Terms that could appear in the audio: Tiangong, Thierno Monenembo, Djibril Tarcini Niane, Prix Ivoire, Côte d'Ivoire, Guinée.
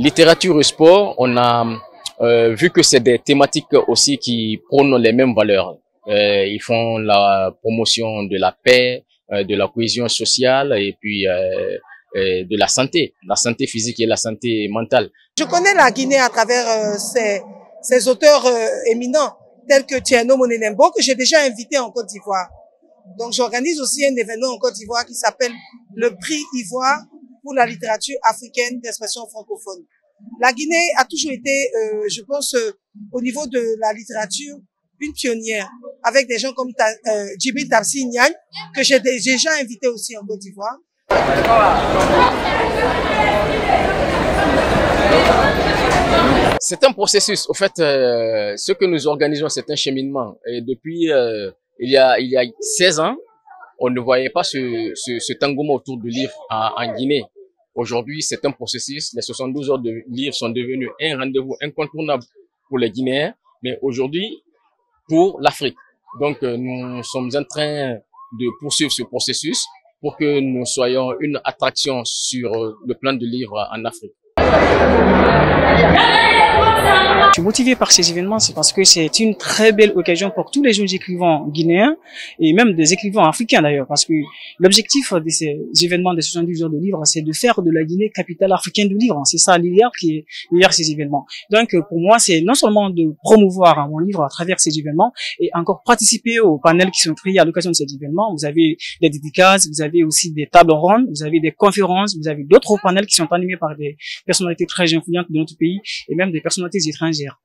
Littérature et sport, on a vu que c'est des thématiques aussi qui prônent les mêmes valeurs. Ils font la promotion de la paix, de la cohésion sociale et puis de la santé physique et la santé mentale. Je connais la Guinée à travers ses auteurs éminents, tels que Thierno Monenembo, que j'ai déjà invité en Côte d'Ivoire. Donc j'organise aussi un événement en Côte d'Ivoire qui s'appelle le Prix Ivoire pour la littérature africaine d'expression francophone. La Guinée a toujours été, je pense, au niveau de la littérature, une pionnière, avec des gens comme Djibril Tarcini Niane, que j'ai déjà invité aussi en Côte d'Ivoire. C'est un processus. Au fait, ce que nous organisons, c'est un cheminement. Et depuis il y a 16 ans, on ne voyait pas cet engouement autour du livre en Guinée. Aujourd'hui, c'est un processus. Les 72 heures de livre sont devenues un rendez-vous incontournable pour les Guinéens, mais aujourd'hui, pour l'Afrique. Donc, nous sommes en train de poursuivre ce processus pour que nous soyons une attraction sur le plan du livre en Afrique. Je suis motivé par ces événements, c'est parce que c'est une très belle occasion pour tous les jeunes écrivains guinéens et même des écrivains africains d'ailleurs, parce que l'objectif de ces événements des 72 heures de livres, c'est de faire de la Guinée capitale africaine du livre. C'est ça l'hiver qui est derrière ces événements. Donc pour moi, c'est non seulement de promouvoir mon livre à travers ces événements et encore participer aux panels qui sont créés à l'occasion de ces événements. Vous avez des dédicaces, vous avez aussi des tables rondes, vous avez des conférences, vous avez d'autres panels qui sont animés par des personnalités très influentes de notre pays et même des personnalités étrangères.